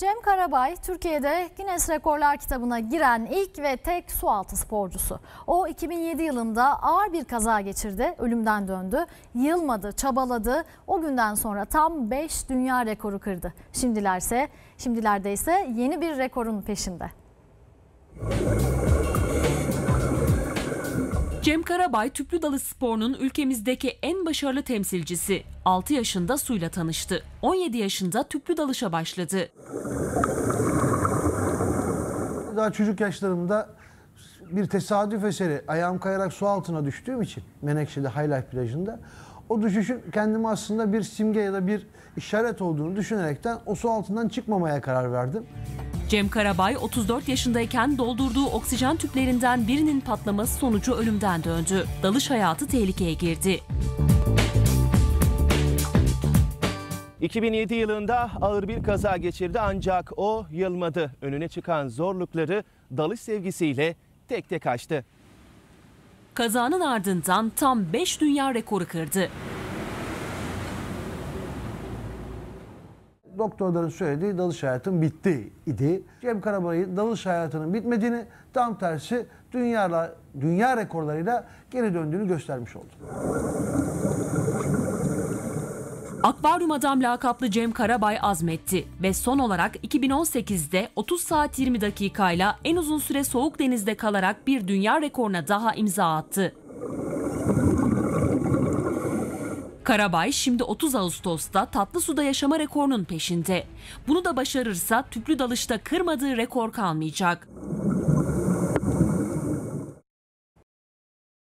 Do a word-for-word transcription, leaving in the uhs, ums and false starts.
Cem Karabay, Türkiye'de Guinness Rekorlar kitabına giren ilk ve tek sualtı sporcusu. O iki bin yedi yılında ağır bir kaza geçirdi, ölümden döndü, yılmadı, çabaladı. O günden sonra tam beş dünya rekoru kırdı. Şimdilerse, şimdilerde ise yeni bir rekorun peşinde. Cem Karabay, tüplü dalış sporunun ülkemizdeki en başarılı temsilcisi. altı yaşında suyla tanıştı. on yedi yaşında tüplü dalışa başladı. Daha çocuk yaşlarımda bir tesadüf eseri ayağım kayarak su altına düştüğüm için Menekşe'de High Life plajında o düşüşün kendime aslında bir simge ya da bir işaret olduğunu düşünerekten o su altından çıkmamaya karar verdim. Cem Karabay otuz dört yaşındayken doldurduğu oksijen tüplerinden birinin patlaması sonucu ölümden döndü. Dalış hayatı tehlikeye girdi. iki bin yedi yılında ağır bir kaza geçirdi ancak o yılmadı. Önüne çıkan zorlukları dalış sevgisiyle tek tek aştı. Kazanın ardından tam beş dünya rekoru kırdı. Doktorların söylediği dalış hayatım bitti idi. Cem Karabay'ın dalış hayatının bitmediğini, tam tersi dünya, dünya rekorlarıyla geri döndüğünü göstermiş oldu. Akvaryum Adam lakaplı Cem Karabay azmetti ve son olarak iki bin on sekizde otuz saat yirmi dakikayla en uzun süre soğuk denizde kalarak bir dünya rekoruna daha imza attı. Karabay şimdi otuz Ağustos'ta tatlı suda yaşama rekorunun peşinde. Bunu da başarırsa tüplü dalışta kırmadığı rekor kalmayacak.